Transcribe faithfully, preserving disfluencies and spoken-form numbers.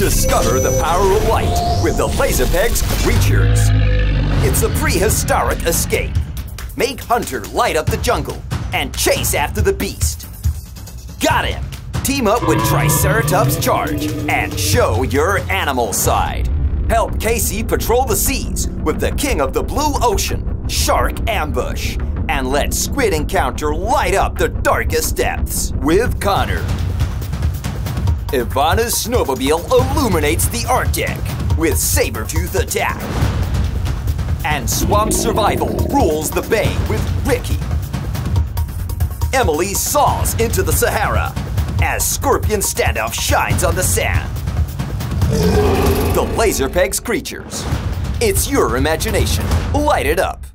Discover the power of light with the Laser Pegs creatures. It's a prehistoric escape. Make Hunter light up the jungle and chase after the beast. Got him! Team up with Triceratops Charge and show your animal side. Help Casey patrol the seas with the king of the blue ocean, Shark Ambush. And let Squid Encounter light up the darkest depths with Connor. Ivana's snowmobile illuminates the Arctic with Sabretooth Attack. And Swamp Survival rules the bay with Ricky. Emily saws into the Sahara as Scorpion Standoff shines on the sand. The Laser Pegs creatures. It's your imagination. Light it up.